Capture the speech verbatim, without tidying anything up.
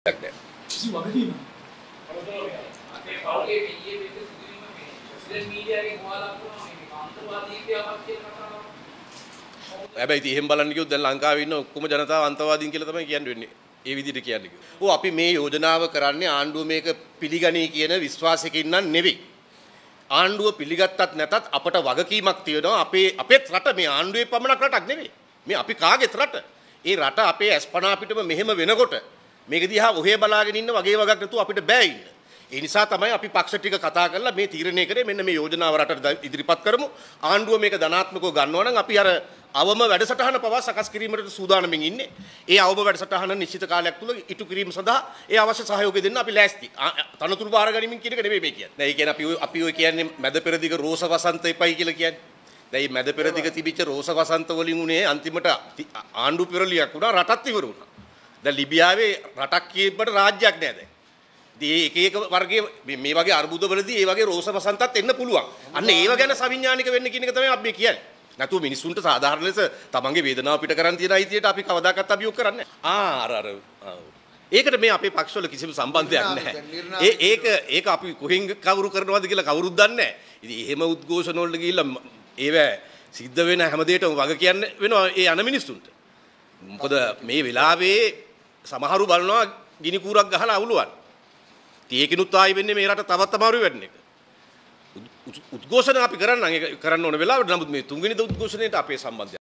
හැබැයි එහෙම බලන්න කිව්වොත් දැන් ලංකාවේ ඉන්න ඔක්කොම ජනතාව අන්තවාදීන් කියලා තමයි කියන්න වෙන්නේ. ඒ විදිහට කියන්නේ. ඔව් අපි මේ යෝජනාව කරන්නේ ආණ්ඩුව මේක පිළිගනී කියන විශ්වාසයකින් නම් නෙවෙයි. ආණ්ඩුව පිළිගත්තත් නැතත් අපට වගකීමක් තියෙනවා. අපේ අපේ රට මේ ආණ්ඩුවේ පමණක් රටක් නෙවෙයි. මේ අපි කාගේත් රට. ඒ රට අපේ ඇස්පනා පිටම මෙහෙම වෙනකොට මේක දිහා ඔහේ බලාගෙන ඉන්න වගේ වගක් නැතුව අපිට බෑ ඉන්න. ඒ නිසා තමයි අපි පක්ෂ ටික කතා කරලා මේ තීරණය කරේ මෙන්න මේ යෝජනාව රටට ඉදිරිපත් කරමු. ආණ්ඩුව මේක ධනාත්මකව ගන්නවා නම් අපි අර අවම වැඩසටහන පවා සකස් කිරීමට සූදානමින් ඉන්නේ. ඒ අවම වැඩසටහන නිශ්චිත කාලයක් තුල ඉටු කිරීම සඳහා ඒ අවශ්‍ය සහයෝගය දෙන්න අපි ලෑස්ති. තනතුරු බාර ගනිමින් කියන එක නෙමෙයි මේ කියන්නේ. දැන් ඒ කියන්නේ අපි අපි ඔය කියන්නේ මැද පෙරදිග රෝස වසන්තයයි කියලා කියන්නේ. දැන් මේ මැද පෙරදිග තිබිච්ච රෝස වසන්ත වලින් උනේ අන්තිමට ආණ්ඩු පෙරලියක් උනා රටත් ඉවර වුණා. දැන් ලිබියාවේ රටක් කියන්නට රාජ්‍යයක් නෑ දැන්. ඉතින් මේ එක එක වර්ගයේ මේ වගේ අර්බුදවලදී මේ වගේ රෝස වසන්තත් එන්න පුළුවන්. අන්න ඒව ගැන සවිඥානික වෙන්න කියන එක තමයි අපි කියන්නේ. නැතු මිනිසුන්ට සාධාරණ ලෙස තමන්ගේ වේදනාව පිට කරන් තියන අයිතියට අපි කවදාකවත් අභියෝග කරන්නේ නැහැ. ආ ඒකට මේ අපේ පක්ෂවල කිසිම සම්බන්ධයක් නැහැ. ඒ ඒක ඒක අපි කොහෙන් කවුරු කරනවද කියලා කවුරුත් දන්නේ නැහැ. ඉතින් එහෙම උද්ඝෝෂණ වලට ගිහිල්ලා ඒව සිද්ධ වෙන හැම දෙයකටම වග කියන්න වෙනවා ඒ අන මිනිසුන්ට. මොකද මේ වෙලාවේ සමහරු බලනවා ගිනි කූරක් ගහලා අවුලවන්න. ඉතින් ඒකිනුත් ආයි වෙන්නේ මේ රට තවත් අමාරු වෙන්න එක. උද්ඝෝෂණ අපි කරන්න කරන්න ඕන වෙලාවට නමුත් මේ තුන්වෙනි උද්ඝෝෂණයට අපේ සම්බන්ධය